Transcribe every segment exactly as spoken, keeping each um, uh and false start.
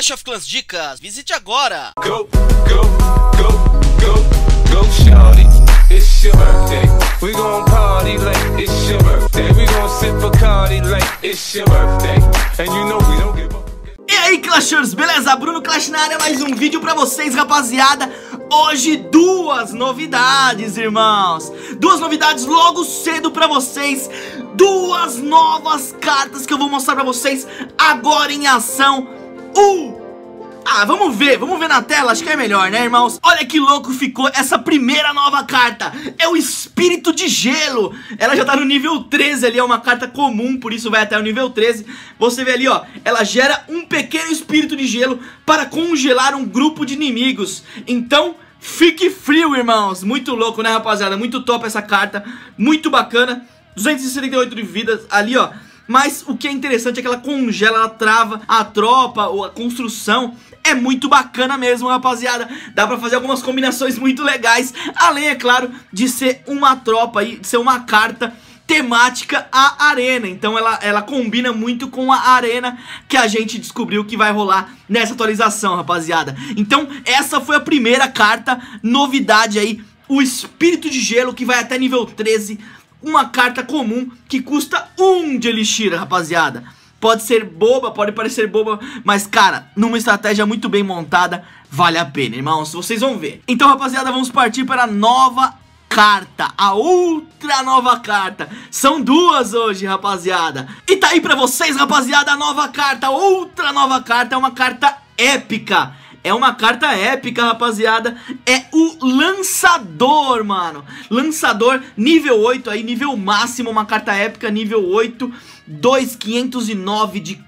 Clash of Clans Dicas, visite agora! Go, go, go, go, go, shawty, it's your birthday. We gon' party like it's your birthday. We gon' sip Bacardi like it's your birthday. And you know we don't give up. E aí, Clashers, beleza? Bruno Clash na área, mais um vídeo pra vocês, rapaziada. Hoje duas novidades, irmãos. Duas novidades logo cedo pra vocês. Duas novas cartas que eu vou mostrar pra vocês agora em ação. Um! Ah, vamos ver, vamos ver na tela, acho que é melhor, né, irmãos? Olha que louco ficou essa primeira nova carta. É o Espírito de Gelo. Ela já tá no nível treze ali, é uma carta comum, por isso vai até o nível treze. Você vê ali, ó, ela gera um pequeno Espírito de Gelo para congelar um grupo de inimigos. Então, fique frio, irmãos. Muito louco, né, rapaziada? Muito top essa carta, muito bacana. Duzentos e setenta e oito de vidas ali, ó. Mas o que é interessante é que ela congela, ela trava a tropa ou a construção. É muito bacana mesmo, rapaziada. Dá pra fazer algumas combinações muito legais. Além, é claro, de ser uma tropa aí, de ser uma carta temática à arena. Então ela, ela combina muito com a arena que a gente descobriu que vai rolar nessa atualização, rapaziada. Então essa foi a primeira carta, novidade aí, o Espírito de Gelo, que vai até nível treze. Uma carta comum que custa um de elixir, rapaziada. Pode ser boba, pode parecer boba, mas, cara, numa estratégia muito bem montada, vale a pena, irmãos. Vocês vão ver. Então, rapaziada, vamos partir para a nova carta, a outra nova carta. São duas hoje, rapaziada. E tá aí pra vocês, rapaziada, a nova carta, outra nova carta. É uma carta épica. É uma carta épica, rapaziada. É o Lançador, mano. Lançador, nível oito aí, nível máximo. Uma carta épica, nível oito, dois mil quinhentos e nove de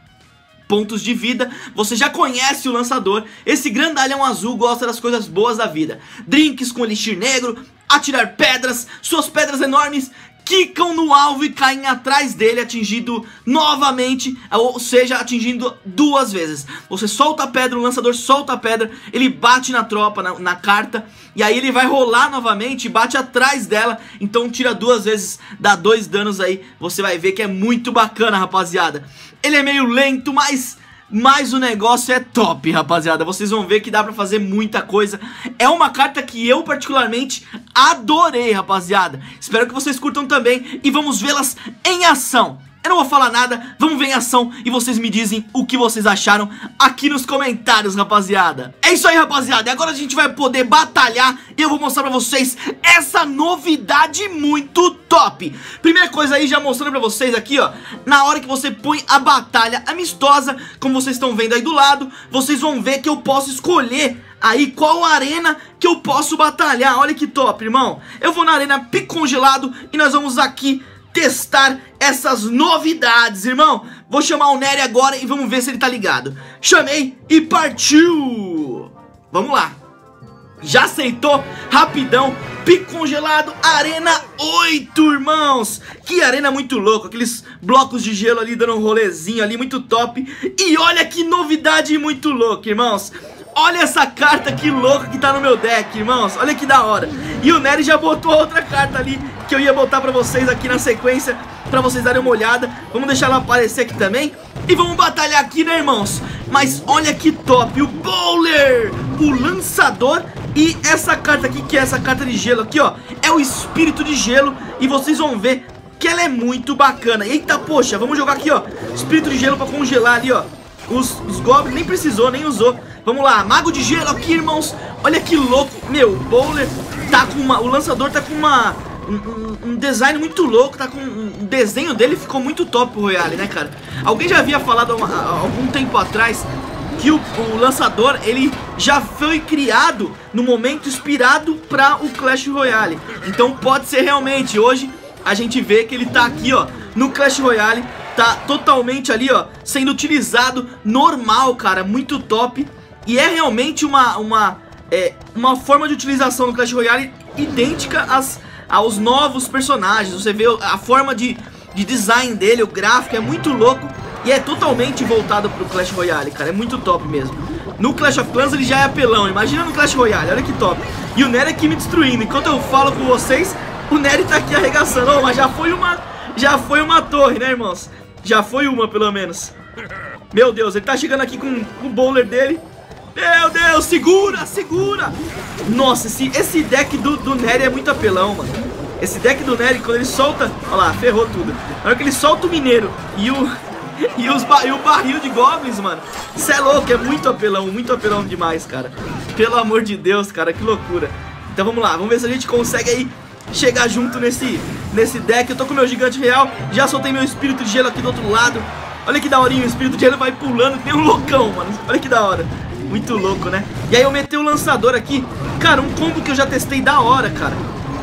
pontos de vida. Você já conhece o Lançador. Esse grandalhão azul gosta das coisas boas da vida. Drinks com elixir negro, atirar pedras. Suas pedras enormes quicam no alvo e caem atrás dele, atingido novamente, ou seja, atingindo duas vezes. Você solta a pedra, o lançador solta a pedra, ele bate na tropa, na, na carta, e aí ele vai rolar novamente e bate atrás dela, então tira duas vezes, dá dois danos aí. Você vai ver que é muito bacana, rapaziada. Ele é meio lento, mas... mas o negócio é top, rapaziada. Vocês vão ver que dá pra fazer muita coisa. É uma carta que eu particularmente adorei, rapaziada. Espero que vocês curtam também e vamos vê-las em ação. Eu não vou falar nada, vamos ver em ação e vocês me dizem o que vocês acharam aqui nos comentários, rapaziada. É isso aí, rapaziada, e agora a gente vai poder batalhar e eu vou mostrar pra vocês essa novidade muito top. Primeira coisa aí, já mostrando pra vocês aqui, ó, na hora que você põe a batalha amistosa, como vocês estão vendo aí do lado, vocês vão ver que eu posso escolher aí qual arena que eu posso batalhar. Olha que top, irmão. Eu vou na arena Pico Congelado e nós vamos aqui testar essas novidades, irmão. Vou chamar o Nery agora e vamos ver se ele tá ligado. Chamei e partiu. Vamos lá. Já aceitou? Rapidão. Pico Congelado, Arena oito, irmãos. Que arena muito louca. Aqueles blocos de gelo ali dando um rolezinho ali, muito top. E olha que novidade muito louca, irmãos. Olha essa carta que louca que tá no meu deck, irmãos. Olha que da hora. E o Nery já botou outra carta ali que eu ia botar pra vocês aqui na sequência, pra vocês darem uma olhada. Vamos deixar ela aparecer aqui também. E vamos batalhar aqui, né, irmãos? Mas olha que top. O Bowler, o Lançador e essa carta aqui, que é essa carta de gelo aqui, ó. É o Espírito de Gelo. E vocês vão ver que ela é muito bacana. Eita, poxa, vamos jogar aqui, ó. Espírito de Gelo pra congelar ali, ó. Os, os Goblins nem precisou, nem usou. Vamos lá, Mago de Gelo aqui, irmãos. Olha que louco. Meu, o Bowler tá com uma... o Lançador tá com uma... Um, um, um design muito louco. Tá com um, um desenho dele, ficou muito top o Royale, né, cara? Alguém já havia falado uma, algum tempo atrás que o, o Lançador, ele já foi criado no momento inspirado pra o Clash Royale. Então pode ser realmente. Hoje a gente vê que ele tá aqui, ó, no Clash Royale. Tá totalmente ali, ó, sendo utilizado normal, cara, muito top. E é realmente uma, uma, é, uma forma de utilização do Clash Royale idêntica às, aos novos personagens. Você vê a forma de, de design dele, o gráfico é muito louco. E é totalmente voltado pro Clash Royale, cara, é muito top mesmo. No Clash of Clans ele já é apelão, imagina no Clash Royale, olha que top. E o Nery aqui me destruindo, enquanto eu falo com vocês, o Nery tá aqui arregaçando. Oh, mas já foi uma, já foi uma torre, né, irmãos? Já foi uma, pelo menos. Meu Deus, ele tá chegando aqui com, com o bowler dele. Meu Deus, segura, segura. Nossa, esse, esse deck do, do Nery é muito apelão, mano. Esse deck do Nery, quando ele solta... Olha lá, ferrou tudo. Na hora que ele solta o mineiro e o... E, os ba e o barril de goblins, mano. Isso é louco, é muito apelão, muito apelão demais, cara. Pelo amor de Deus, cara, que loucura. Então vamos lá, vamos ver se a gente consegue aí chegar junto nesse, nesse deck. Eu tô com meu gigante real, já soltei meu espírito de gelo aqui do outro lado. Olha que da horinha, o espírito de gelo vai pulando, tem um loucão, mano. Olha que da hora. Muito louco, né? E aí eu meti o lançador aqui. Cara, um combo que eu já testei da hora, cara.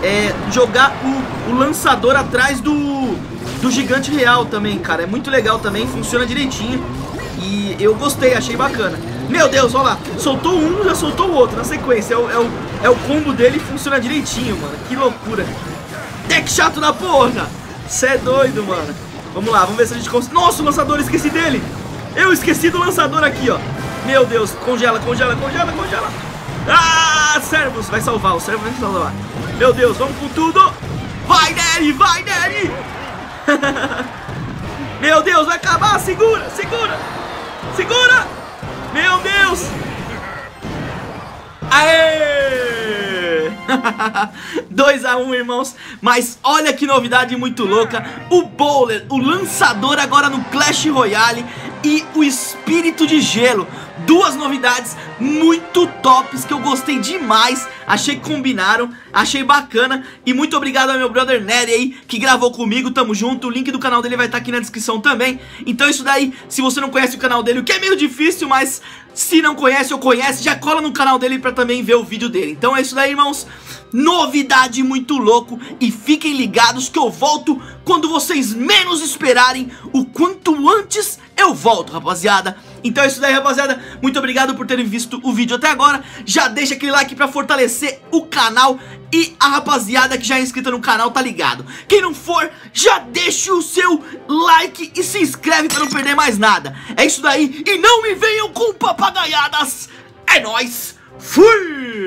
É jogar o, o lançador atrás do... do gigante real também, cara. É muito legal também, funciona direitinho. E eu gostei, achei bacana. Meu Deus, olha lá, soltou um, já soltou o outro na sequência, é o, é o, é o combo dele e funciona direitinho, mano. Que loucura. Deck chato da porra. Cê é doido, mano. Vamos lá, vamos ver se a gente consegue. Nossa, o lançador, esqueci dele. Eu esqueci do lançador aqui, ó. Meu Deus, congela, congela, congela, congela. Ah, servos, vai salvar, o servo vai salvar. Meu Deus, vamos com tudo. Vai, Nery, vai, Nery. Meu Deus, vai acabar, segura, segura, segura. Meu Deus. Aê. dois a um, irmãos. Mas olha que novidade muito louca. O bowler, o lançador agora no Clash Royale. E o espírito de gelo. Duas novidades muito tops que eu gostei demais. Achei que combinaram, achei bacana. E muito obrigado ao meu brother Nery aí, que gravou comigo, tamo junto. O link do canal dele vai estar tá aqui na descrição também. Então isso daí, se você não conhece o canal dele, o que é meio difícil, mas se não conhece ou conhece, já cola no canal dele pra também ver o vídeo dele. Então é isso daí, irmãos. Novidade muito louco. E fiquem ligados que eu volto quando vocês menos esperarem. O quanto antes eu volto, rapaziada. Então é isso daí, rapaziada. Muito obrigado por terem visto o vídeo até agora. Já deixa aquele like pra fortalecer o canal. E a rapaziada que já é inscrita no canal tá ligado. Quem não for, já deixa o seu like e se inscreve pra não perder mais nada. É isso daí. E não me venham com papagaiadas. É nóis. Fui!